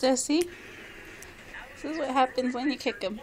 Jesse. This is what happens when you kick him.